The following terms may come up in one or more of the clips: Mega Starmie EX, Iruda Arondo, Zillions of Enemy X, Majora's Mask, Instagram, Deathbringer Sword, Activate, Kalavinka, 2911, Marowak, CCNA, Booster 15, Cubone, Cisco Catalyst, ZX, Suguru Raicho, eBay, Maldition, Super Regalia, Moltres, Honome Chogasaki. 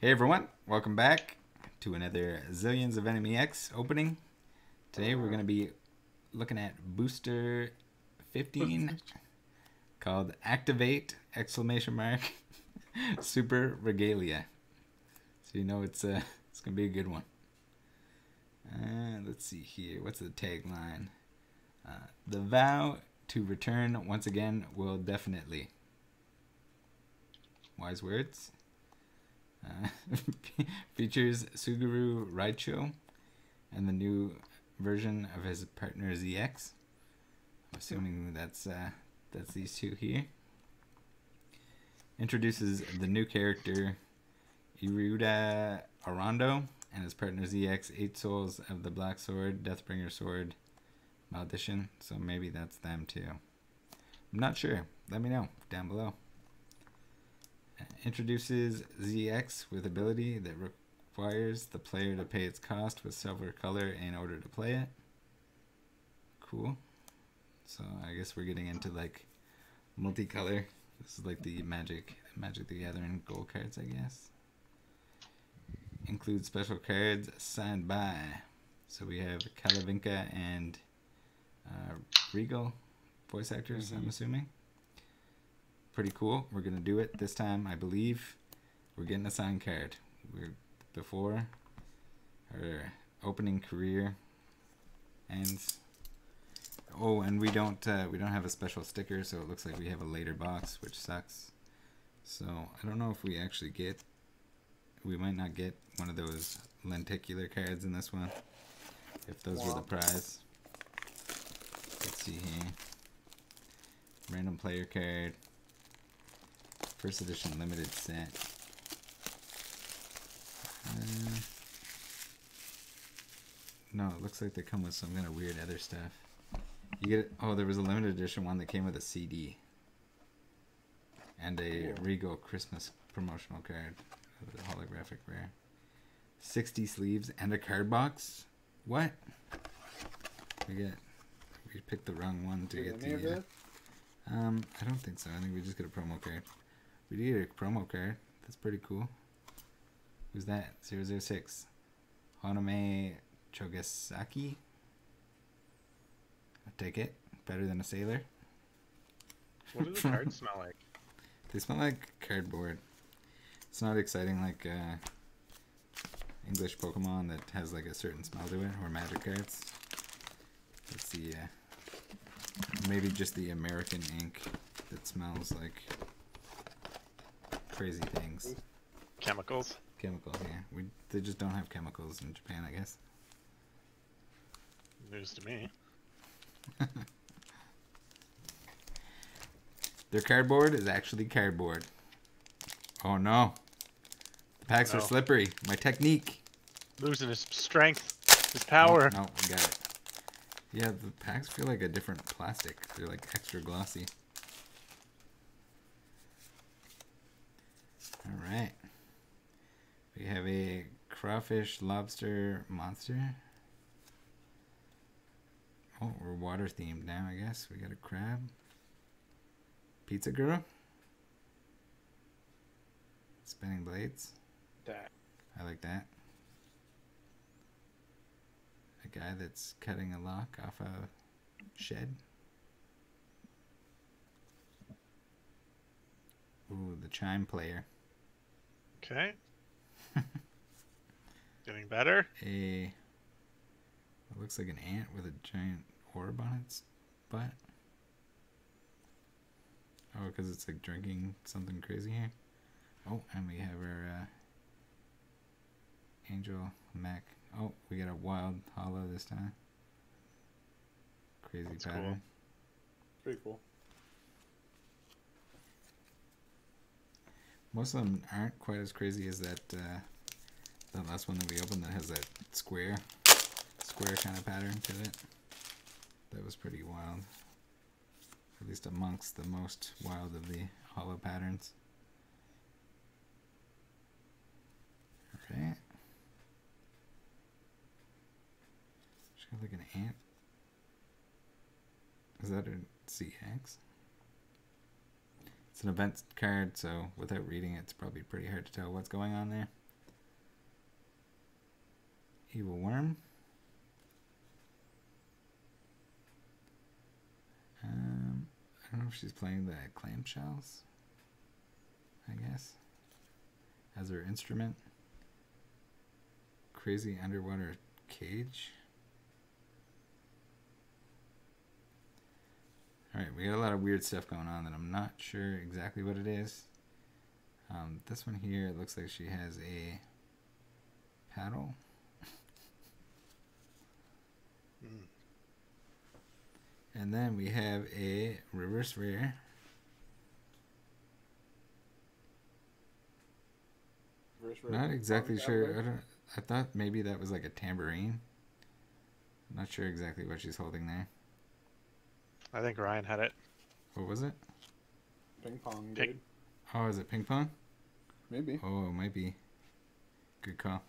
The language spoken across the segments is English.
Hey everyone, welcome back to another Zillions of Enemy X opening. Today we're going to be looking at Booster 15 called Activate! Super Regalia. So you know it's going to be a good one. Let's see here, what's the tagline? The vow to return once again will definitely. Wise words. Features Suguru Raicho and the new version of his partner ZX. I'm assuming that's these two here. Introduces the new character Iruda Arondo and his partner ZX, 8 souls of the Black Sword, Deathbringer Sword, Maldition. So maybe that's them too. I'm not sure. Let me know down below. Introduces ZX with ability that requires the player to pay its cost with silver color in order to play it. Cool. So I guess we're getting into like multicolor. This is like the Magic the Gathering gold cards, I guess. Includes special cards signed by. So we have Kalavinka and Regal voice actors, I'm assuming. Pretty cool. We're gonna do it this time. I believe we're getting a signed card. Before her opening career ends. Oh, and we don't have a special sticker, so it looks like we have a later box, which sucks. So I don't know if we actually get. We might not get one of those lenticular cards in this one. If those were the prize. Let's see here. Random player card. First edition limited set. No, it looks like they come with some kind of weird other stuff. You get oh, there was a limited edition one that came with a CD and a Regal Christmas promotional card, with a holographic rare, 60 sleeves and a card box. What? We picked the wrong one to get the. I don't think so. I think we just get a promo card. We did get a promo card. That's pretty cool. Who's that? 006. Honome Chogasaki. I'll take it. Better than a sailor. What do the cards smell like? They smell like cardboard. It's not exciting like English Pokemon that has like a certain smell to it, or Magic cards. Let's see. Maybe just the American ink that smells like crazy things. Chemicals? Chemicals, yeah. They just don't have chemicals in Japan, I guess. News to me. Their cardboard is actually cardboard. Oh no. The packs are slippery. My technique. Losing his strength, his power. No, we got it. Yeah, the packs feel like a different plastic. They're like extra glossy. Alright. We have a crawfish lobster monster. Oh, we're water themed now, I guess. We got a crab. Pizza girl. Spinning blades. That. I like that. Guy that's cutting a lock off a shed. Ooh, the chime player. Okay. Getting better. It looks like an ant with a giant orb on its butt. Oh, because it's like drinking something crazy here. Oh, and we have our Angel Mac. Oh, we got a wild hollow this time. Crazy pattern. Cool. Pretty cool. Most of them aren't quite as crazy as that the last one that we opened that has that square kind of pattern to it. That was pretty wild. At least amongst the most wild of the hollow patterns. Okay. Like an ant. Is that a ZX? It's an event card, so without reading it, it's probably pretty hard to tell what's going on there. Evil Worm. I don't know if she's playing the clamshells, I guess, as her instrument. Crazy underwater cage. Alright, we got a lot of weird stuff going on that I'm not sure exactly what it is. This one here, it looks like she has a paddle. And then we have a reverse rare. Not exactly sure. I thought maybe that was like a tambourine. I'm not sure exactly what she's holding there. I think Ryan had it. What was it? Ping pong, dude. Oh, is it ping pong? Maybe. Oh, it might be. Good call.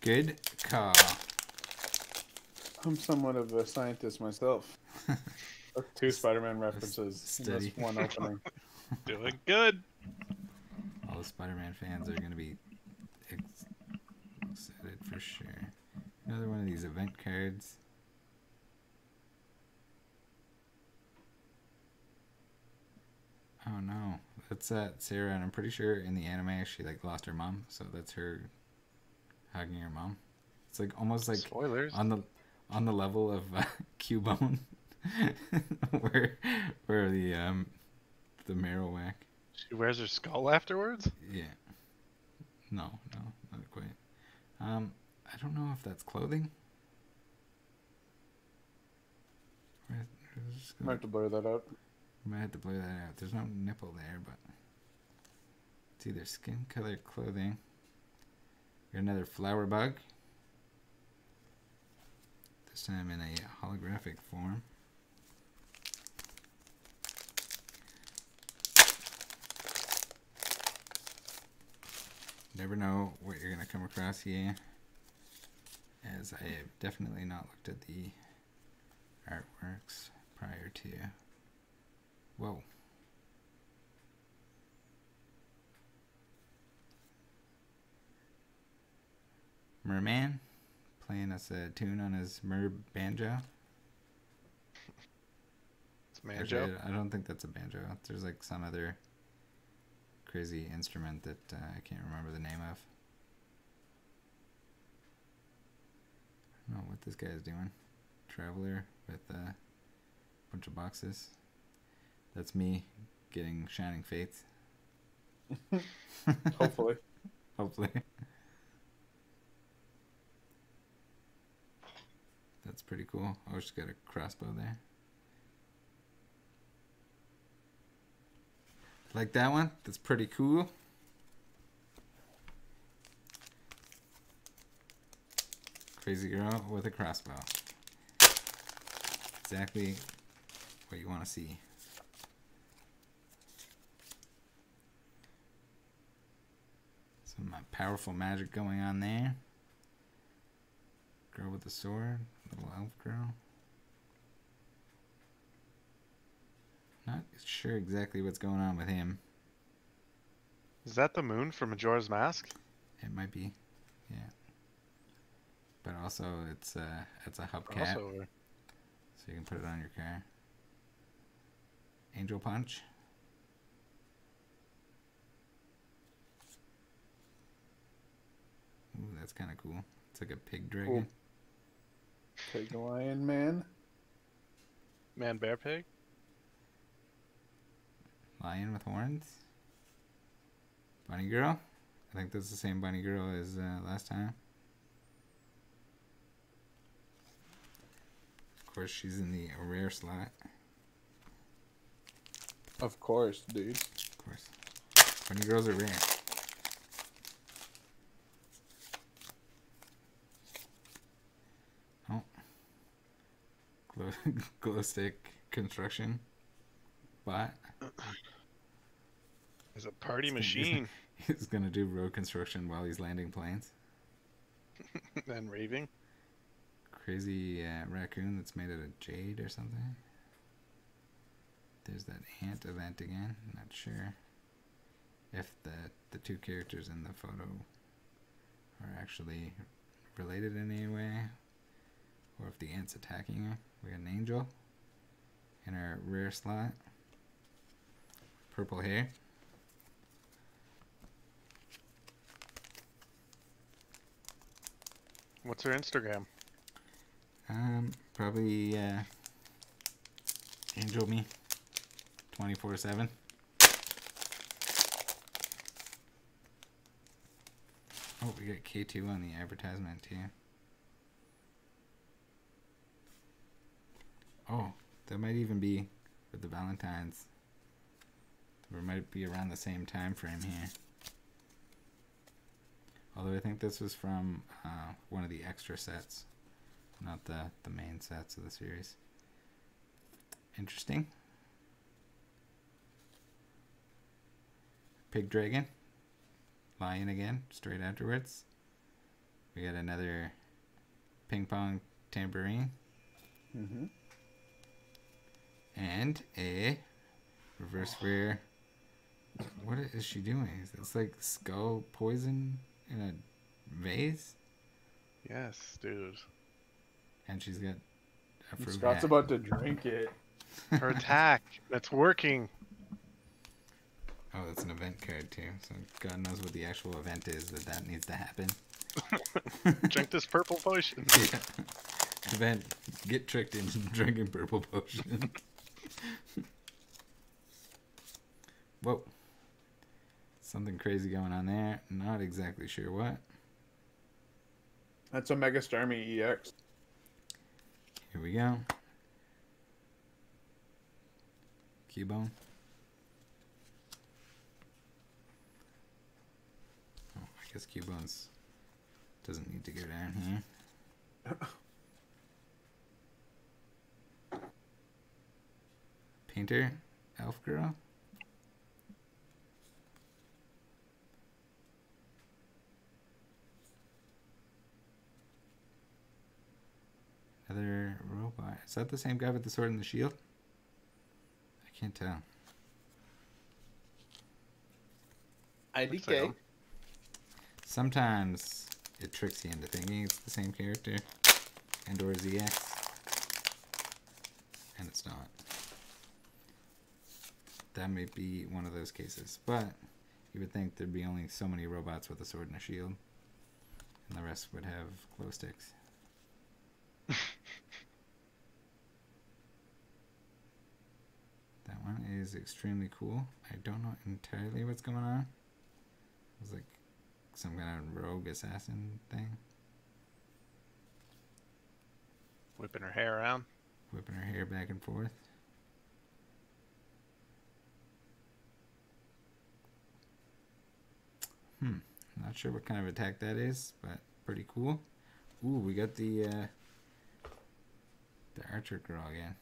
Good call. I'm somewhat of a scientist myself. Two Spider-Man references in this one opening. Doing good. All the Spider-Man fans are going to be excited for sure. Another one of these event cards. Oh no, that's Sarah, and I'm pretty sure in the anime she like lost her mom, so that's her hugging her mom. It's like almost like spoilers on the level of Cubone, where the Marowak. She wears her skull afterwards. Yeah. No, not quite. I don't know if that's clothing. Might have to blur that out. There's no nipple there, but it's either skin color, clothing. Got another flower bug. This time in a holographic form. Never know what you're gonna come across here, as I have definitely not looked at the artworks prior to. Whoa. Merman playing us a tune on his mer banjo. It's banjo. Actually, I don't think that's a banjo. There's like some other crazy instrument that I can't remember the name of. I don't know what this guy is doing. Traveler with a bunch of boxes. That's me getting Shining Fates. Hopefully. That's pretty cool. Oh, she's got a crossbow there. Like that one? That's pretty cool. Crazy girl with a crossbow. Exactly what you want to see. My powerful magic going on there. Girl with the sword, little elf girl. Not sure exactly what's going on with him. Is that the moon from Majora's Mask? It might be, yeah. But also, it's a hubcap, also, so you can put it on your car. Angel Punch. Ooh, that's kind of cool. It's like a pig dragon. Ooh. Pig lion man. Man bear pig. Lion with horns. Bunny girl. I think that's the same bunny girl as last time. Of course, she's in the rare slot. Of course, dude. Of course. Bunny girls are rare. Glow stick construction bot. There's a party machine. He's gonna do road construction while he's landing planes. And raving. Crazy raccoon that's made out of jade or something. There's that ant event again. I'm not sure if the two characters in the photo are actually related in any way, or if the ant's attacking you. We got an angel in our rare slot. Purple hair. What's her Instagram? Probably Angel Me 24/7. Oh, we got K2 on the advertisement too. Oh, that might even be with the Valentines. We might be around the same time frame here. Although I think this was from one of the extra sets, not the main sets of the series. Interesting. Pig Dragon. Lion again, straight afterwards. We got another ping pong tambourine. Mm-hmm. And a reverse rare. What is she doing? It's like skull poison in a vase? Yes, dude. And she's got a fruit. Scott's about to drink it. Her attack. That's working. Oh, that's an event card, too. So God knows what the actual event is that needs to happen. Drink this purple potion. Yeah. Event. Get tricked into drinking purple potion. Whoa. Something crazy going on there. Not exactly sure what. That's a Mega Starmie EX. Here we go. Cubone. Oh, I guess Cubone doesn't need to go down here. Painter, Elf Girl. Another robot. Is that the same guy with the sword and the shield? I can't tell. IDK. Sometimes it tricks you into thinking it's the same character and or ZX. And it's not. That may be one of those cases. But you would think there'd be only so many robots with a sword and a shield. And the rest would have glow sticks. That one is extremely cool. I don't know entirely what's going on. It was like some kind of rogue assassin thing. Whipping her hair around. Whipping her hair back and forth. Not sure what kind of attack that is, but pretty cool. Ooh, we got the archer girl again.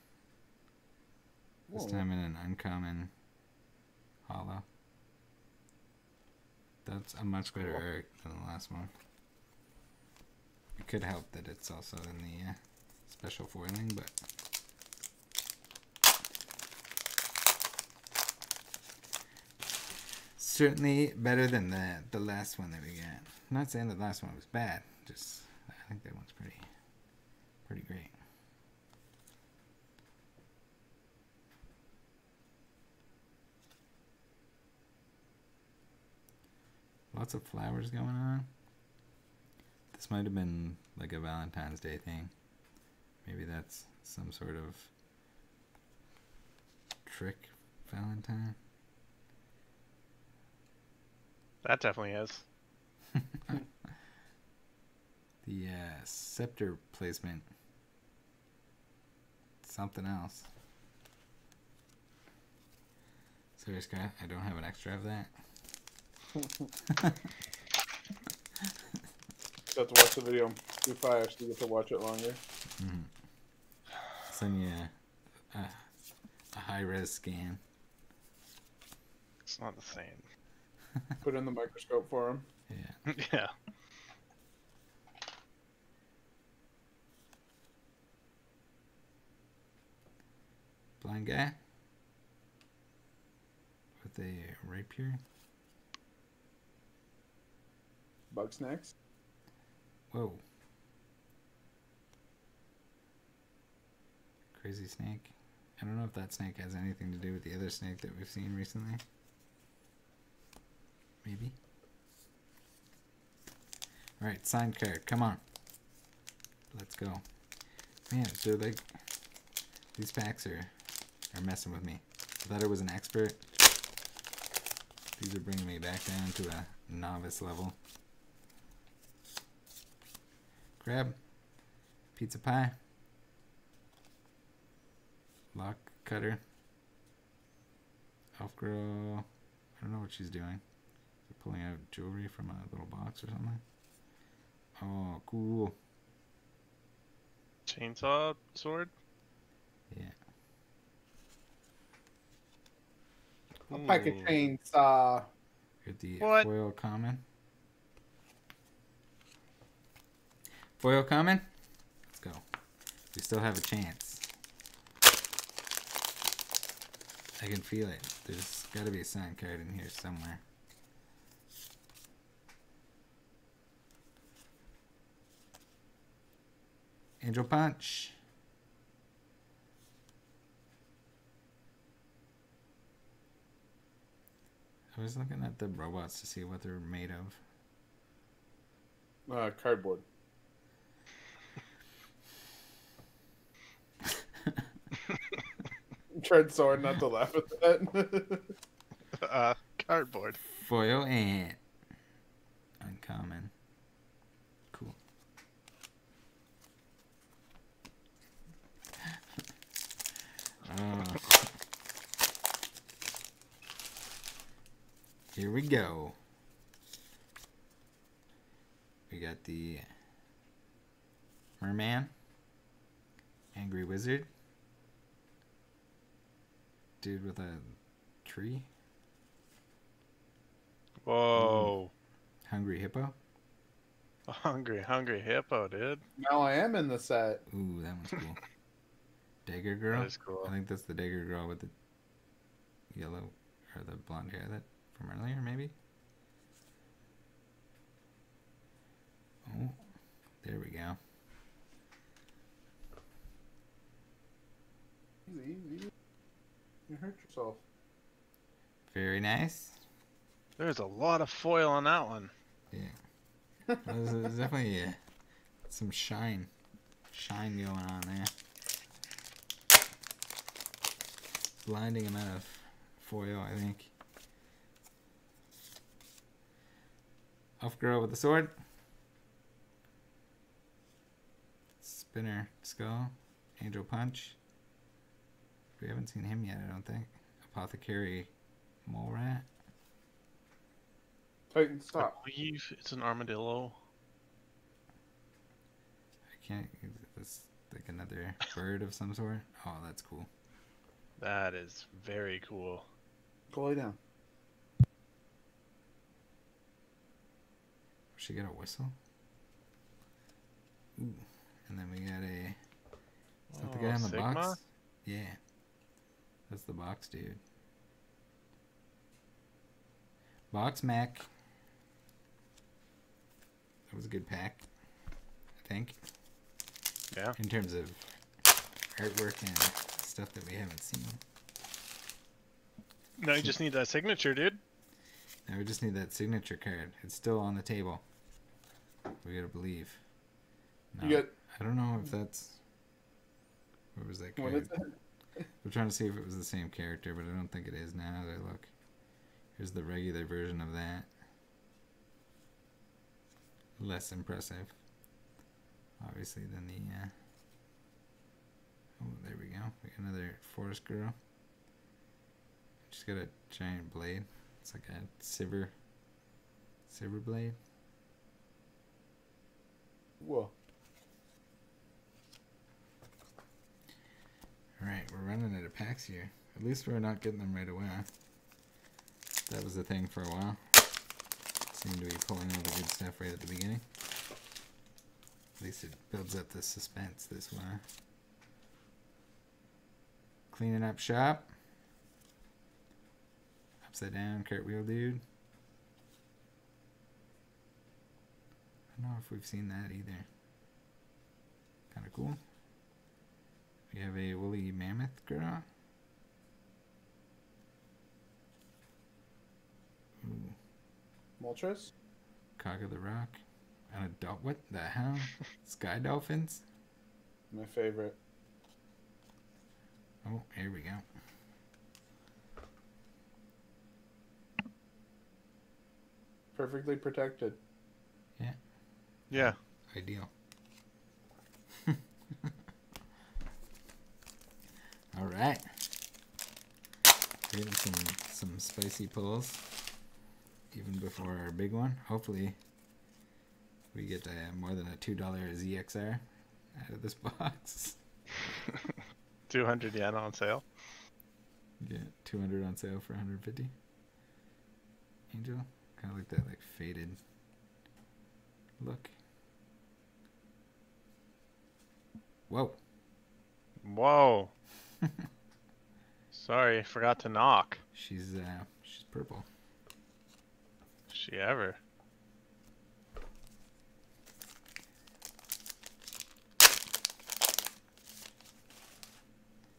This time in an uncommon hollow. That's a much better arc than the last one. It could help that it's also in the special foiling, but certainly better than the last one that we got. I'm not saying the last one was bad, just I think that one's pretty great. Lots of flowers going on. This might have been like a Valentine's Day thing. Maybe that's some sort of trick Valentine. That definitely is. The scepter placement. Something else. Sorry, Scott, I don't have an extra of that. You have to watch the video. If I actually get to watch it longer. Mm-hmm. Send you a high-res scan. It's not the same. Put in the microscope for him. Yeah. Yeah. Blind guy with a rapier. Bug snacks. Whoa. Crazy snake. I don't know if that snake has anything to do with the other snake that we've seen recently. Maybe. Alright, signed card. Come on. Let's go. Man, so like, these packs are messing with me. I thought I was an expert. These are bringing me back down to a novice level. Crab. Pizza pie. Lock cutter. Elf girl. I don't know what she's doing. They're pulling out jewelry from a little box or something. Oh, cool. Chainsaw sword? Yeah. Cool. A pack of chainsaw. Here's the foil common. Foil common? Let's go. We still have a chance. I can feel it. There's gotta be a signed card in here somewhere. Angel Punch. I was looking at the robots to see what they're made of. Cardboard. Tried so not to laugh at that. Cardboard. Foil ant. Uncommon. Oh. Here we go. We got the Merman, Angry Wizard, dude with a tree. Whoa. Hungry Hippo. Hungry Hippo, dude. Now I am in the set. Ooh, that one's cool. Dagger girl. That is cool. I think that's the dagger girl with the yellow or the blonde hair that from earlier, maybe. Oh, there we go. Easy, easy. You hurt yourself. Very nice. There's a lot of foil on that one. Yeah. Well, there's definitely some shine going on there. Blinding amount of foil, I think. Elf girl with the sword. Spinner skull. Angel punch. We haven't seen him yet, I don't think. Apothecary mole rat. Titan stop. I believe it's an armadillo. I can't. It's like another bird of some sort. Oh, that's cool. That is very cool. Go lay down. She got a whistle. Ooh. And then we got a... Is that the guy in the Sigma? Box? Yeah. That's the box dude. Box Mac. That was a good pack. I think. Yeah. In terms of artwork and... stuff that we haven't seen. Now you just need that signature, dude. Now we just need that signature card. It's still on the table. We gotta believe. No, you got... I don't know if that's... What was that card? We're trying to see if it was the same character, but I don't think it is now. There, look. Here's the regular version of that. Less impressive. Obviously, than the... Oh, there we go. We got another forest girl. She's got a giant blade. It's like a silver blade. Whoa. Alright, we're running out of packs here. At least we're not getting them right away. That was the thing for a while. Seemed to be pulling all the good stuff right at the beginning. At least it builds up the suspense this way. Cleaning up shop. Upside down cartwheel dude. I know if we've seen that either. Kind of cool. We have a woolly mammoth girl. Ooh. Moltres? Cock of the Rock. An adult. What the hell? Sky dolphins? My favorite. Oh, here we go. Perfectly protected. Yeah. Yeah. Ideal. All right. Getting some spicy pulls, even before our big one. Hopefully, we get more than a $2 ZXR out of this box. 200 yen on sale. Yeah, 200 on sale for 150. Angel. Kind of like that, like, faded look. Whoa. Whoa. Sorry, I forgot to knock. She's purple. She ever.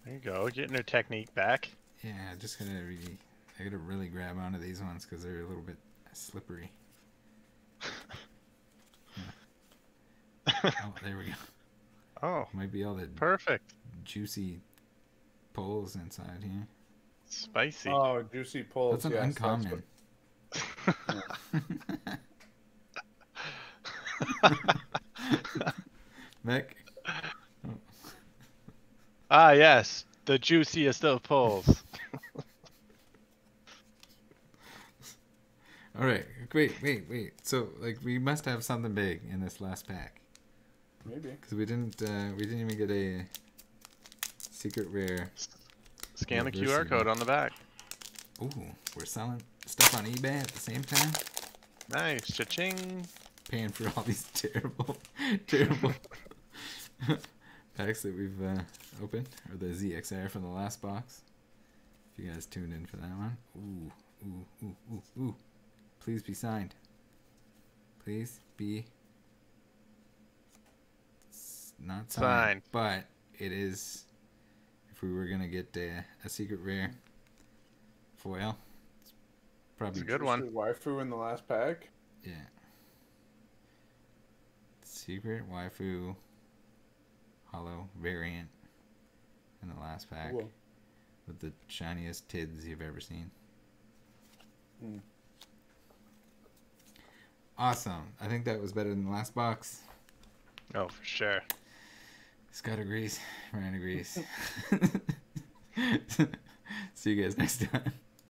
There you go, getting her technique back. Yeah, just gotta really, I gotta really grab onto these ones because they're a little bit slippery. Yeah. Oh, there we go. Oh, might be all the perfect juicy poles inside here. Spicy. Oh, juicy poles. That's an uncommon. Mick. Oh. Ah, yes, the juiciest of poles. All right, wait. So, like, we must have something big in this last pack. Maybe. Because we didn't even get a secret rare. Scan the QR code on the back. Ooh, we're selling stuff on eBay at the same time. Nice, cha-ching. Paying for all these terrible, terrible packs that we've opened, or the ZXR from the last box. If you guys tuned in for that one. Ooh. Please be signed. Please be not signed. But it is, if we were going to get a secret rare foil, it's probably it's a good one. Waifu in the last pack? Yeah. Secret waifu hollow variant in the last pack. Cool. With the shiniest tids you've ever seen. Mm. Awesome. I think that was better than the last box. Oh, for sure. Scott agrees. Ryan agrees. See you guys next time.